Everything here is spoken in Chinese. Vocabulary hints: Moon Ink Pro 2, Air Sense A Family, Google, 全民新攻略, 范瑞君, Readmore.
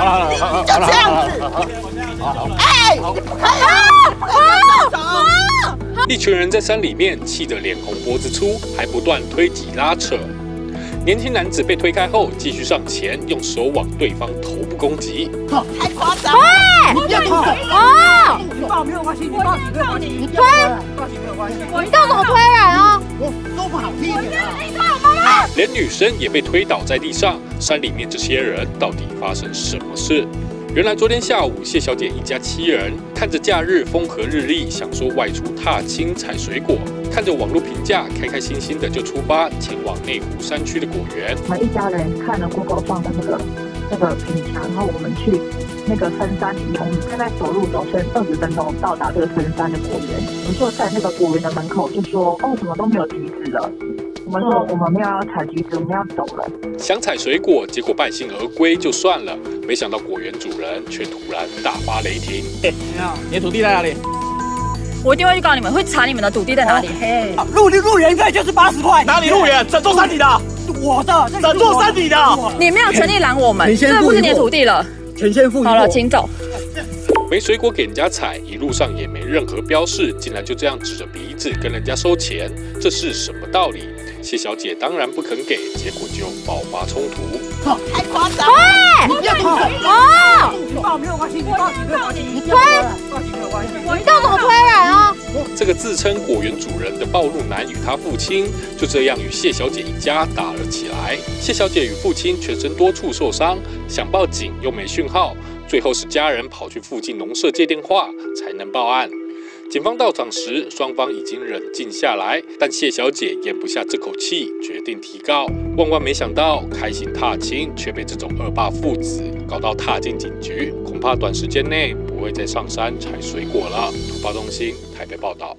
好了，就这样子。哎，一群人在山里面气得脸红脖子粗，还不断推挤拉扯。年轻男子被推开后，继续上前用手往对方头部攻击。太夸张了！你别跑！哦，你抱没有关系，你抱你抱你推，抱你没有关系。你到我推人啊！我说不好听一点。你推我妈妈！连女生也被推倒在地上。山里面这些人到底发生什么事？原来昨天下午，谢小姐一家7人看着假日风和日丽，想说外出踏青采水果，看着网络评价，开开心心的就出发前往内湖山区的果园。我们一家人看了 Google 放的那个评价，然后我们去那个深山里，我们大概走路走圈20分钟到达这个深山的果园。我们就在那个果园的门口就说：“哦，什么都没有橘子了。”我们说我们没有要采橘子，我们要走了。想采水果，结果败兴而归就算了，没想到果园主人却突然大发雷霆。你的土地在哪里？我一定会去告你们，会查你们的土地在哪里。嘿，入园费就是80块。哪里入园？整座山里的。我的，整座山里的。你没有权利拦我们，这不是你的土地了。全线付。好了，请走。没水果给人家采，一路上也没任何标示，竟然就这样指着鼻子跟人家收钱，这是什么道理？谢小姐当然不肯给，结果就爆发冲突。太夸张了！你别跑！哦，你抱没有关系，你抱你抱你推，抱你没有关系。你到我推人啊！这个自称果园主人的暴怒男与他父亲就这样与谢小姐一家打了起来。谢小姐与父亲全身多处受伤，想报警又没讯号。最后是家人跑去附近农舍接电话才能报案。警方到场时，双方已经冷静下来，但谢小姐咽不下这口气，决定提告。万万没想到，开心踏青却被这种恶霸父子搞到踏进警局，恐怕短时间内不会再上山采水果了。突发中心台北报道。